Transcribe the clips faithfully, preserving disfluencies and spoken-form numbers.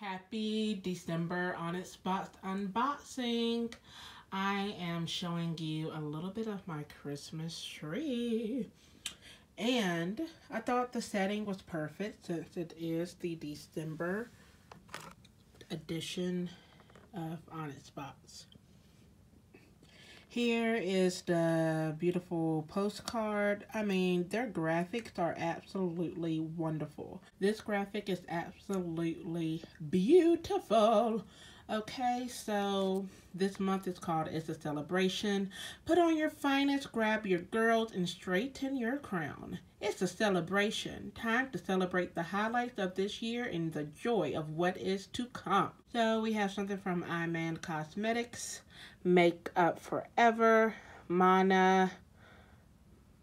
Happy December Onyxbox unboxing. I am showing you a little bit of my Christmas tree, and I thought the setting was perfect since it is the December edition of Onyxbox. Here is the beautiful postcard. I mean, their graphics are absolutely wonderful. This graphic is absolutely beautiful. Okay, so this month is called It's a Celebration. Put on your finest, grab your girls, and straighten your crown. It's a celebration. Time to celebrate the highlights of this year and the joy of what is to come. So we have something from Iman Cosmetics, Makeup Forever, Mana,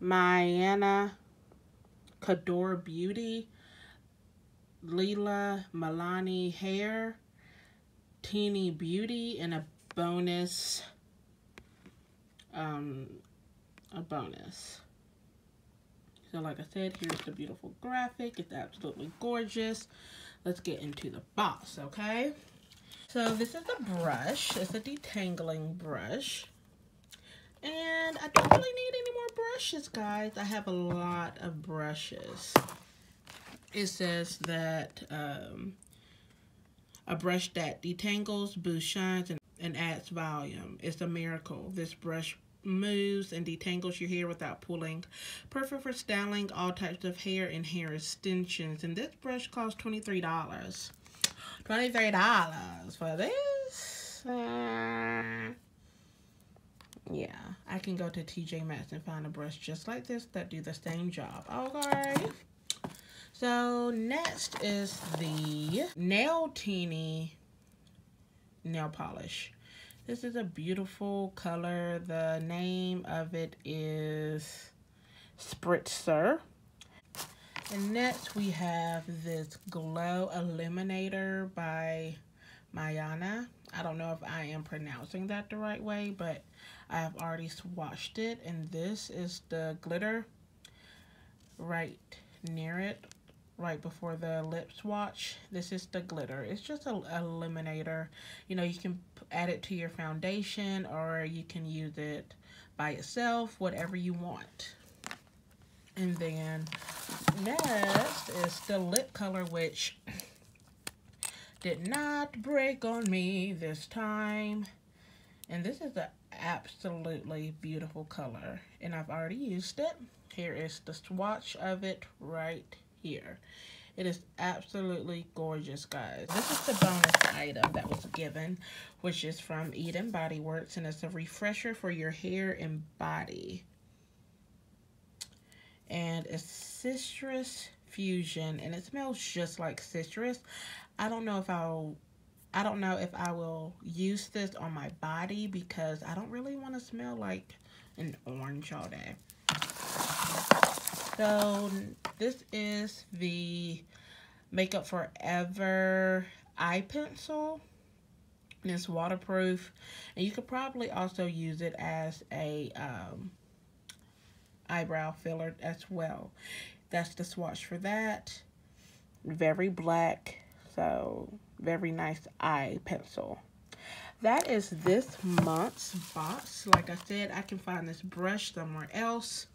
Miyana, Kadar Beauty, Leyla Milani Hair, Tini Beauty, and a bonus, um, a bonus. So like I said, here's the beautiful graphic. It's absolutely gorgeous. Let's get into the box, okay? So this is a brush. It's a detangling brush. And I don't really need any more brushes, guys. I have a lot of brushes. It says that um, a brush that detangles, boosts, shines, and, and adds volume. It's a miracle. This brush moves and detangles your hair without pulling. Perfect for styling all types of hair and hair extensions. And this brush costs twenty-three dollars. twenty-three dollars for this? Uh, yeah, I can go to T J Maxx and find a brush just like this that do the same job. Okay. So next is the Nailtini nail polish. This is a beautiful color. The name of it is Spritzer. And next we have this Glo Illuminator by Miyana. I don't know if I am pronouncing that the right way, but I have already swatched it. And this is the glitter right near it, right before the lip swatch. This is the glitter. It's just an illuminator. You know, you can add it to your foundation or you can use it by itself, whatever you want. And then next is the lip color, which did not break on me this time. And this is an absolutely beautiful color. And I've already used it. Here is the swatch of it right here. It is absolutely gorgeous, guys. This is the bonus item that was given, which is from Eden Body Works. And it's a refresher for your hair and body. And it's citrus fusion, and it smells just like citrus. I don't know if I'll, I don't know if I will use this on my body because I don't really want to smell like an orange all day. So this is the Makeup Forever eye pencil. And it's waterproof, and you could probably also use it as a um, eyebrow filler as well. That's the swatch for that. Very black, so very nice eye pencil. That is this month's box. Like I said, I can find this brush somewhere else.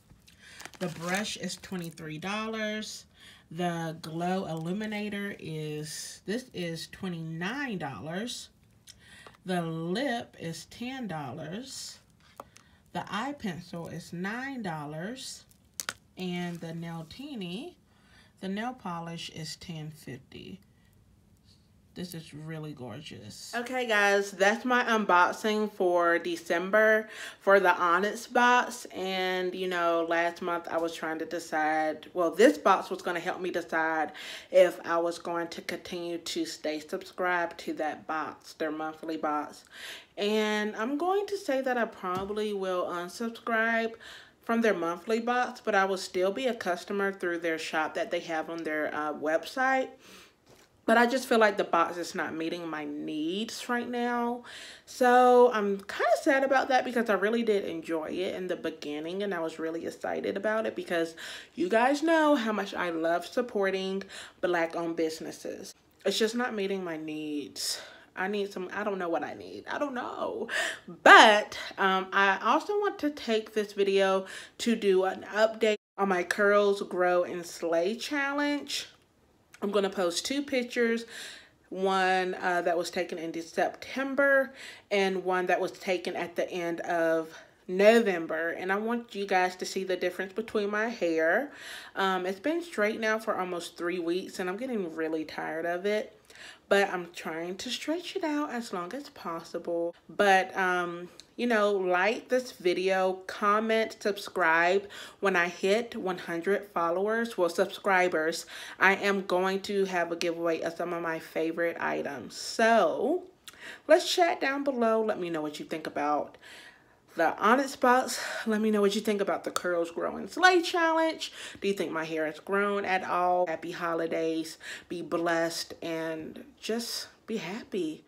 The brush is twenty-three dollars. The Glo Illuminator is, this is twenty-nine dollars. The lip is ten dollars. The eye pencil is nine dollars, and the Nailtini, the nail polish, is ten fifty. This is really gorgeous. Okay, guys, that's my unboxing for December for the Onyxbox. And, you know, last month I was trying to decide, well, this box was going to help me decide if I was going to continue to stay subscribed to that box, their monthly box. And I'm going to say that I probably will unsubscribe from their monthly box, but I will still be a customer through their shop that they have on their uh, website. But I just feel like the box is not meeting my needs right now. So I'm kind of sad about that because I really did enjoy it in the beginning. And I was really excited about it because you guys know how much I love supporting Black-owned businesses. it's just not meeting my needs. I need some, I don't know what I need. I don't know. But um, I also want to take this video to do an update on my Curls Grow and Slay challenge. I'm going to post two pictures. One uh, that was taken in September and one that was taken at the end of November, and I want you guys to see the difference between my hair. Um, it's been straight now for almost three weeks and I'm getting really tired of it, but I'm trying to stretch it out as long as possible. But um, you know, like this video, comment, subscribe. When I hit one hundred followers, well, subscribers, I am going to have a giveaway of some of my favorite items. So let's chat down below. Let me know what you think about the Onyxbox. Let me know what you think about the Curls Grow and Slay challenge. Do you think my hair has grown at all? Happy holidays. Be blessed and just be happy.